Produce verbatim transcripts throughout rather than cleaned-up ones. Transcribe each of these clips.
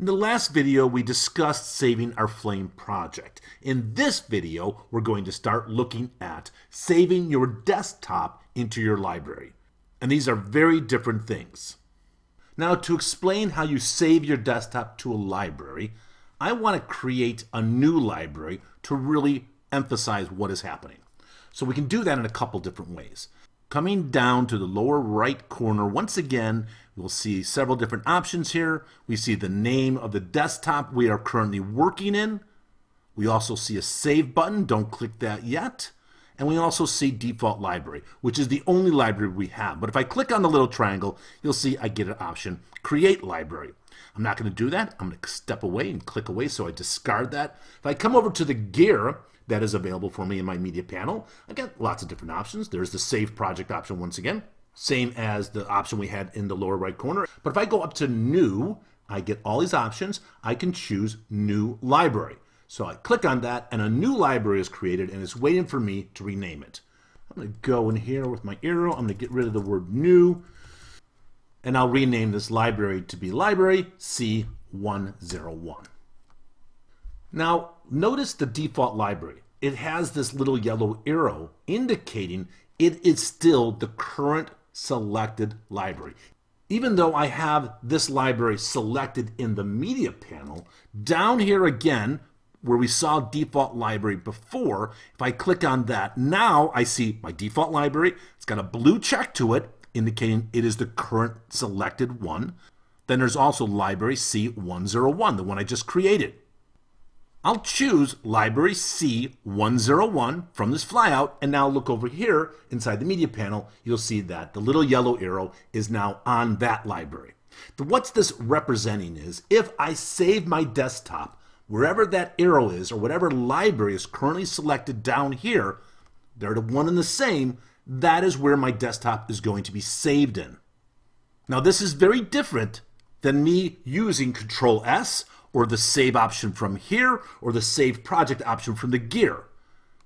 In the last video, we discussed saving our flame project. In this video, we're going to start looking at saving your desktop into your library. And these are very different things. Now, to explain how you save your desktop to a library, I want to create a new library to really emphasize what is happening. So we can do that in a couple different ways. Coming down to the lower right corner, once again, we'll see several different options here. We see the name of the desktop we are currently working in. We also see a save button, don't click that yet. And we also see default library, which is the only library we have. But if I click on the little triangle, you'll see I get an option, create library. I'm not going to do that. I'm going to step away and click away, so I discard that. If I come over to the gear that is available for me in my media panel, I've got lots of different options. There's the save project option once again, same as the option we had in the lower right corner. But if I go up to new, I get all these options. I can choose new library. So I click on that and a new library is created and it's waiting for me to rename it. I'm going to go in here with my arrow. I'm going to get rid of the word new and I'll rename this library to be library C one oh one. Now, notice the default library. It has this little yellow arrow indicating it is still the current selected library. Even though I have this library selected in the media panel, down here again, where we saw default library before, if I click on that, now I see my default library. It's got a blue check to it, indicating it is the current selected one. Then there's also library C one oh one, the one I just created. I'll choose library C one oh one from this flyout, and now look over here inside the media panel, you'll see that the little yellow arrow is now on that library. The, what's this representing is, if I save my desktop, wherever that arrow is, or whatever library is currently selected down here, they're the one and the same, that is where my desktop is going to be saved in. Now this is very different than me using Control S, or the save option from here, or the save project option from the gear.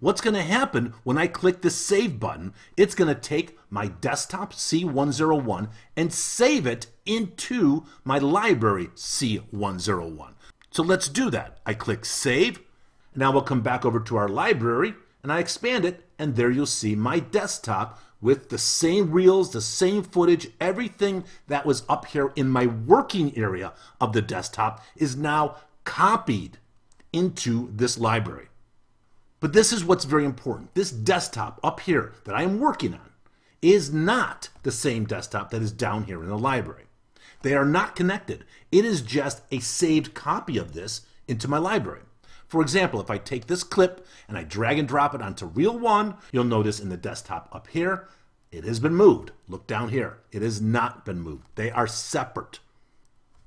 What's going to happen when I click the save button? It's going to take my desktop C one oh one and save it into my library C one oh one. So let's do that. I click save. Now we'll come back over to our library and I expand it, and there you'll see my desktop with the same reels, the same footage, everything that was up here in my working area of the desktop is now copied into this library. But this is what's very important. This desktop up here that I am working on is not the same desktop that is down here in the library. They are not connected. It is just a saved copy of this into my library. For example, if I take this clip and I drag and drop it onto reel one, you'll notice in the desktop up here, it has been moved. Look down here. It has not been moved. They are separate.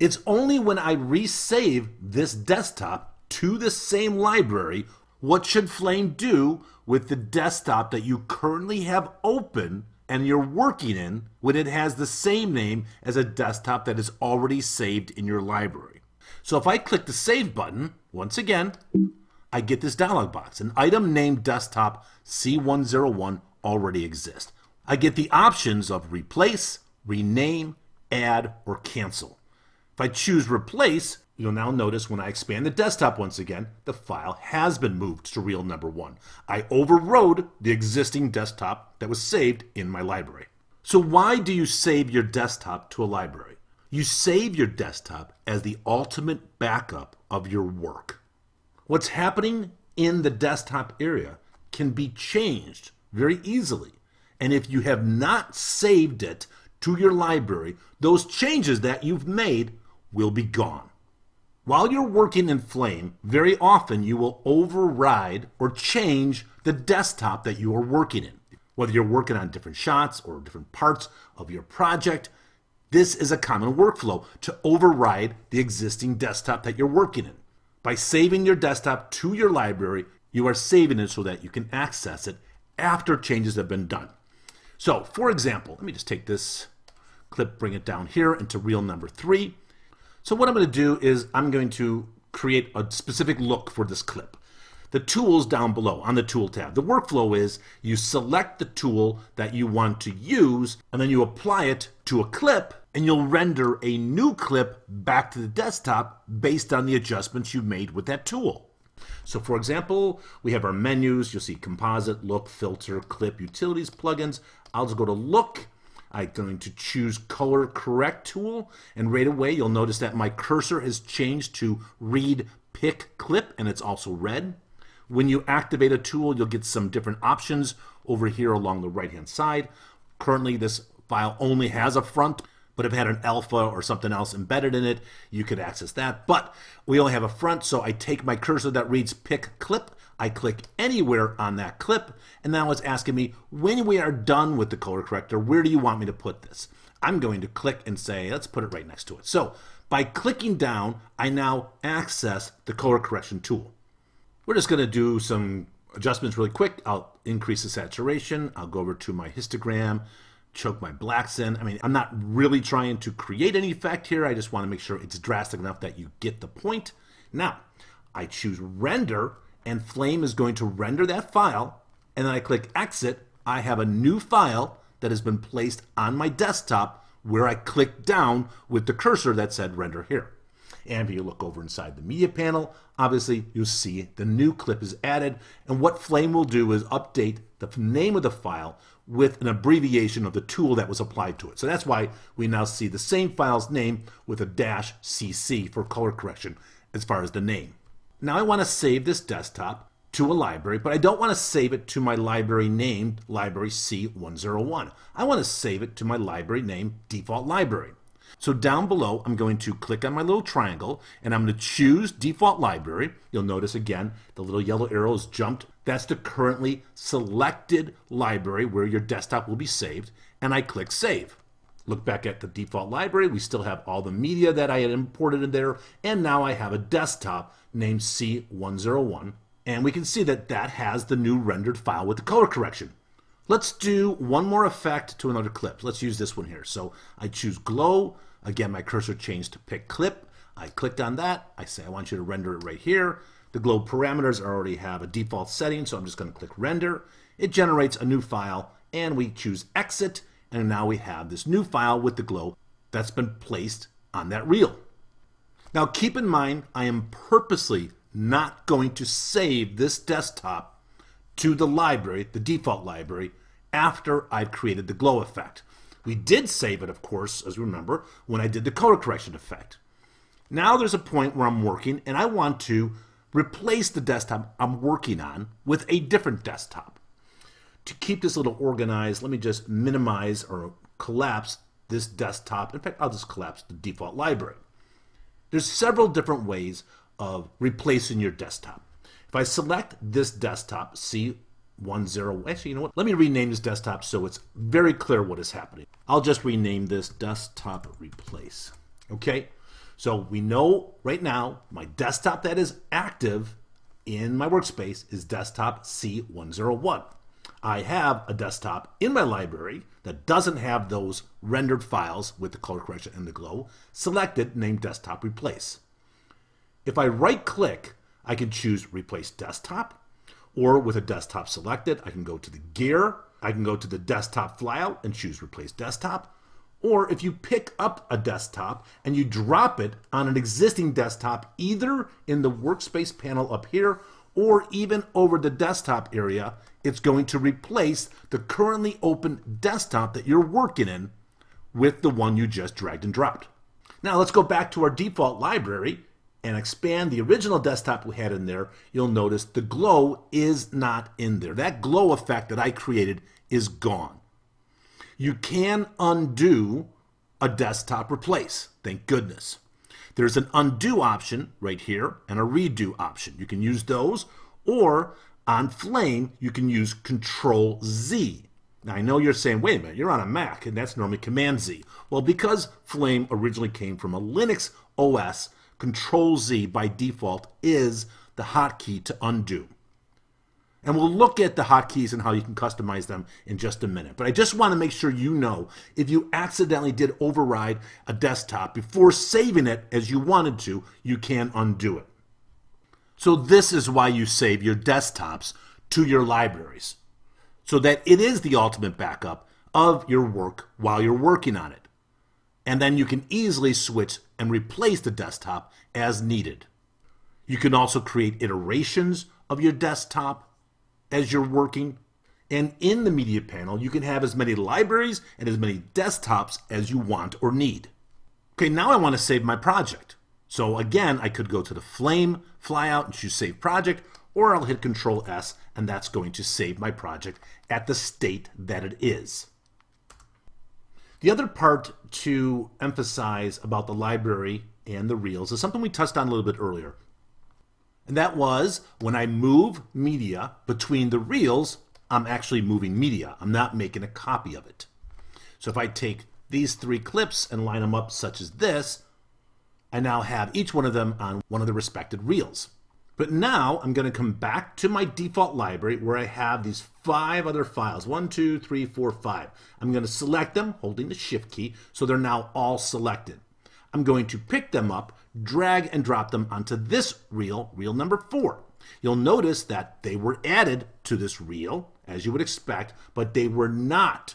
It's only when I resave this desktop to the same library, what should Flame do with the desktop that you currently have open and you're working in when it has the same name as a desktop that is already saved in your library. So if I click the save button, once again, I get this dialog box. An item named desktop C one oh one already exists. I get the options of replace, rename, add, or cancel. If I choose replace, you'll now notice when I expand the desktop once again, the file has been moved to reel number one. I overrode the existing desktop that was saved in my library. So why do you save your desktop to a library? You save your desktop as the ultimate backup of your work. What's happening in the desktop area can be changed very easily. And if you have not saved it to your library, those changes that you've made will be gone. While you're working in Flame, very often you will override or change the desktop that you are working in. Whether you're working on different shots or different parts of your project, this is a common workflow to override the existing desktop that you're working in. By saving your desktop to your library, you are saving it so that you can access it after changes have been done. So, for example, let me just take this clip, bring it down here into reel number three. So what I'm going to do is I'm going to create a specific look for this clip. The tools down below on the tool tab. The workflow is you select the tool that you want to use and then you apply it to a clip and you'll render a new clip back to the desktop based on the adjustments you made with that tool. So for example, we have our menus. You'll see Composite, Look, Filter, Clip, Utilities, Plugins. I'll just go to Look. I'm going to choose Color Correct tool, and right away you'll notice that my cursor has changed to Read Pick Clip, and it's also red. When you activate a tool, you'll get some different options over here along the right hand side. Currently this file only has a front, but if it had an alpha or something else embedded in it, you could access that. But we only have a front, so I take my cursor that reads Pick Clip, I click anywhere on that clip, and now it's asking me, when we are done with the color corrector, where do you want me to put this? I'm going to click and say, let's put it right next to it. So by clicking down, I now access the color correction tool. We're just going to do some adjustments really quick. I'll increase the saturation. I'll go over to my histogram, choke my blacks in. I mean, I'm not really trying to create an effect here. I just want to make sure it's drastic enough that you get the point. Now, I choose Render, and Flame is going to render that file, and then I click Exit. I have a new file that has been placed on my desktop where I clicked down with the cursor that said Render Here. And if you look over inside the media panel, obviously you'll see the new clip is added. And what Flame will do is update the name of the file with an abbreviation of the tool that was applied to it. So that's why we now see the same file's name with a dash C C for color correction as far as the name. Now I want to save this desktop to a library, but I don't want to save it to my library named Library C one oh one. I want to save it to my library named Default Library. So down below, I'm going to click on my little triangle, and I'm going to choose Default Library. You'll notice again, the little yellow arrow is jumped. That's the currently selected library where your desktop will be saved, and I click Save. Look back at the Default Library. We still have all the media that I had imported in there, and now I have a desktop named C one oh one, and we can see that that has the new rendered file with the color correction. Let's do one more effect to another clip. Let's use this one here. So I choose Glow. Again, my cursor changed to Pick Clip. I clicked on that. I say I want you to render it right here. The glow parameters already have a default setting, so I'm just going to click Render. It generates a new file, and we choose Exit, and now we have this new file with the glow that's been placed on that reel. Now keep in mind, I am purposely not going to save this desktop to the library, the default library, after I've created the glow effect. We did save it, of course, as you remember, when I did the color correction effect. Now there's a point where I'm working and I want to replace the desktop I'm working on with a different desktop. To keep this a little organized, let me just minimize or collapse this desktop. In fact, I'll just collapse the default library. There's several different ways of replacing your desktop. If I select this desktop, C one oh one, actually, you know what? Let me rename this desktop so it's very clear what is happening. I'll just rename this Desktop Replace. Okay, so we know right now my desktop that is active in my workspace is Desktop C one oh one. I have a desktop in my library that doesn't have those rendered files with the color correction and the glow selected, named Desktop Replace. If I right-click, I can choose Replace Desktop, or with a desktop selected, I can go to the gear, I can go to the desktop flyout and choose Replace Desktop. Or if you pick up a desktop and you drop it on an existing desktop, either in the workspace panel up here or even over the desktop area, it's going to replace the currently open desktop that you're working in with the one you just dragged and dropped. Now let's go back to our default library and expand the original desktop we had in there. You'll notice the glow is not in there. That glow effect that I created is gone. You can undo a desktop replace, thank goodness. There's an undo option right here and a redo option. You can use those, or on Flame, you can use Control Z. Now I know you're saying, wait a minute, you're on a Mac and that's normally Command Z. Well, because Flame originally came from a Linux O S, Control Z by default is the hotkey to undo. And we'll look at the hotkeys and how you can customize them in just a minute. But I just want to make sure you know, if you accidentally did override a desktop before saving it as you wanted to, you can undo it. So this is why you save your desktops to your libraries, so that it is the ultimate backup of your work while you're working on it. and then you can easily switch and replace the desktop as needed. You can also create iterations of your desktop as you're working. And in the media panel, you can have as many libraries and as many desktops as you want or need. Okay, now I want to save my project. So again, I could go to the Flame, flyout, and choose Save Project, or I'll hit Control S, and that's going to save my project at the state that it is. The other part to emphasize about the library and the reels is something we touched on a little bit earlier. And that was when I move media between the reels, I'm actually moving media. I'm not making a copy of it. So if I take these three clips and line them up such as this, I now have each one of them on one of the respective reels. But now I'm going to come back to my default library where I have these five other files. One, two, three, four, five. I'm going to select them holding the Shift key so they're now all selected. I'm going to pick them up, drag and drop them onto this reel, reel number four. You'll notice that they were added to this reel, as you would expect, but they were not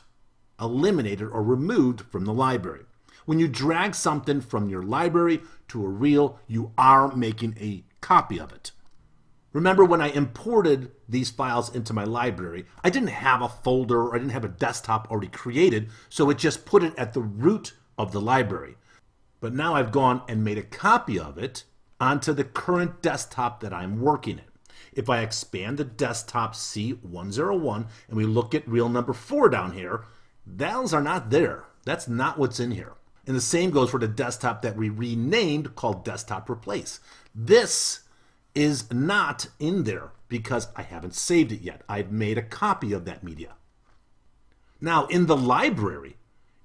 eliminated or removed from the library. When you drag something from your library to a reel, you are making a copy of it. Remember when I imported these files into my library, I didn't have a folder or I didn't have a desktop already created, so it just put it at the root of the library. But now I've gone and made a copy of it onto the current desktop that I'm working in. If I expand the desktop C one oh one and we look at reel number four down here, those are not there. That's not what's in here. And the same goes for the desktop that we renamed called Desktop Replace. This is not in there because I haven't saved it yet. I've made a copy of that media. Now in the library,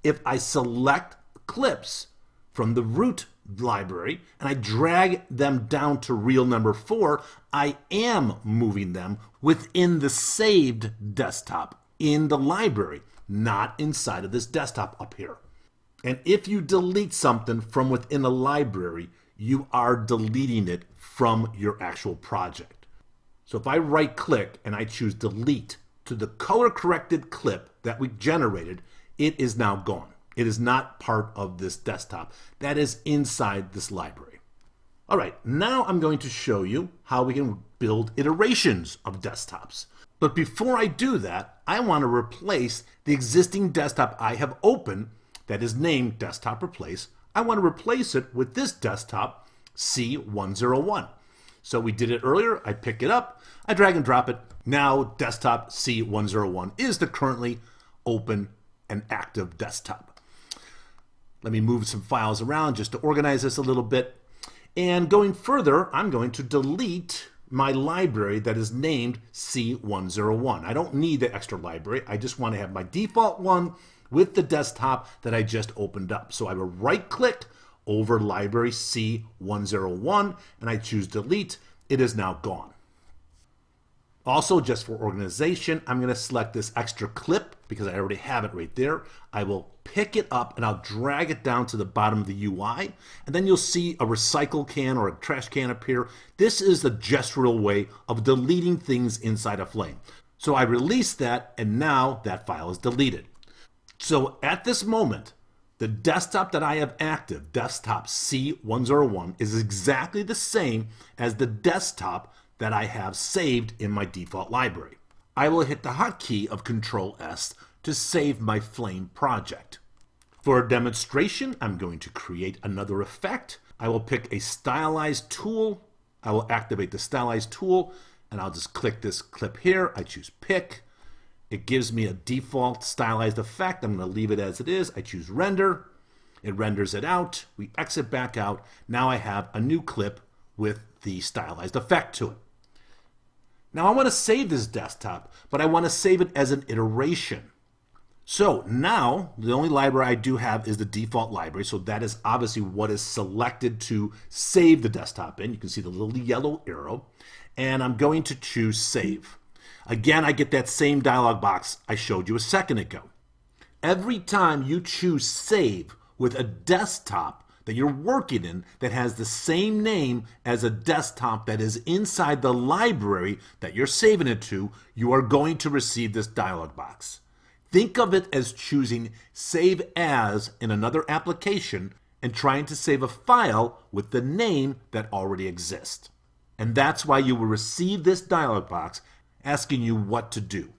if I select clips from the root library and I drag them down to reel number four, I am moving them within the saved desktop in the library, not inside of this desktop up here. And if you delete something from within a library, you are deleting it from your actual project. So if I right click and I choose delete to the color corrected clip that we generated, it is now gone. It is not part of this desktop. That is inside this library. All right, now I'm going to show you how we can build iterations of desktops. But before I do that, I want to replace the existing desktop I have open that is named Desktop Replace. I want to replace it with this desktop C one oh one. So we did it earlier. I pick it up, I drag and drop it. Now desktop C one oh one is the currently open and active desktop. Let me move some files around just to organize this a little bit. And going further, I'm going to delete my library that is named C one oh one. I don't need the extra library. I just want to have my default one with the desktop that I just opened up. So I will right click over library C one oh one and I choose delete. It is now gone. Also, just for organization, I'm going to select this extra clip because I already have it right there. I will pick it up and I'll drag it down to the bottom of the U I, and then you'll see a recycle can or a trash can appear. This is the gestural way of deleting things inside of Flame. So I release that and now that file is deleted. So at this moment, the desktop that I have active, desktop C one oh one, is exactly the same as the desktop that I have saved in my default library. I will hit the hotkey of Control S to save my Flame project. For a demonstration, I'm going to create another effect. I will pick a stylized tool. I will activate the stylized tool and I'll just click this clip here. I choose pick. It gives me a default stylized effect. I'm going to leave it as it is. I choose render. It renders it out. We exit back out. Now I have a new clip with the stylized effect to it. Now I want to save this desktop, but I want to save it as an iteration. So now the only library I do have is the default library, so that is obviously what is selected to save the desktop in. You can see the little yellow arrow, and I'm going to choose save. Again, I get that same dialog box I showed you a second ago. Every time you choose save with a desktop that you're working in that has the same name as a desktop that is inside the library that you're saving it to, you are going to receive this dialog box. Think of it as choosing Save As in another application and trying to save a file with the name that already exists. And that's why you will receive this dialog box asking you what to do.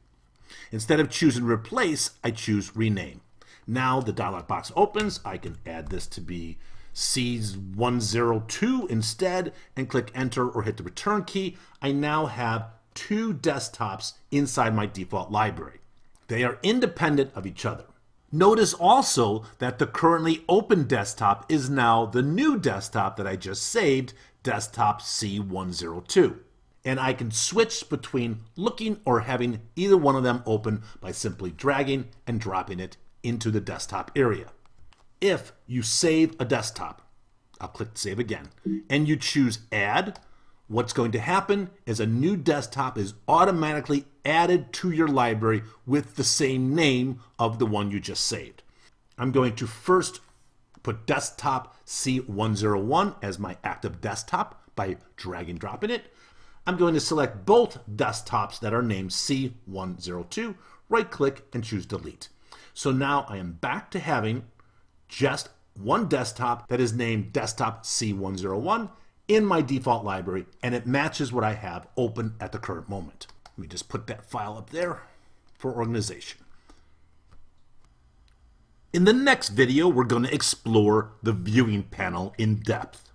Instead of choosing Replace, I choose Rename. Now the dialog box opens. I can add this to be C one oh two instead and click Enter or hit the return key. I now have two desktops inside my default library. They are independent of each other. Notice also that the currently open desktop is now the new desktop that I just saved, desktop C one oh two. And I can switch between looking or having either one of them open by simply dragging and dropping it into the desktop area. If you save a desktop, I'll click Save again, and you choose Add, what's going to happen is a new desktop is automatically added to your library with the same name of the one you just saved. I'm going to first put desktop C one oh one as my active desktop by dragging and dropping it. I'm going to select both desktops that are named C one oh two, right click and choose Delete. So now I am back to having just one desktop that is named desktop C one oh one in my default library, and it matches what I have open at the current moment. Let me just put that file up there for organization. In the next video, we're going to explore the viewing panel in depth.